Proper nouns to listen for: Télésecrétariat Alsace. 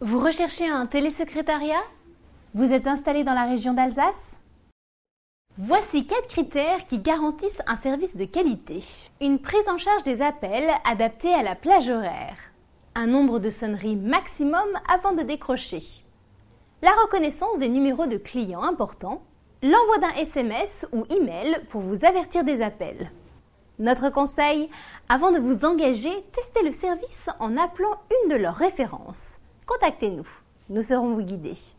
Vous recherchez un télésecrétariat? Vous êtes installé dans la région d'Alsace? Voici 4 critères qui garantissent un service de qualité. Une prise en charge des appels adaptée à la plage horaire. Un nombre de sonneries maximum avant de décrocher. La reconnaissance des numéros de clients importants. L'envoi d'un SMS ou email pour vous avertir des appels. Notre conseil, avant de vous engager, testez le service en appelant une de leurs références. Contactez-nous, nous serons vous guidés.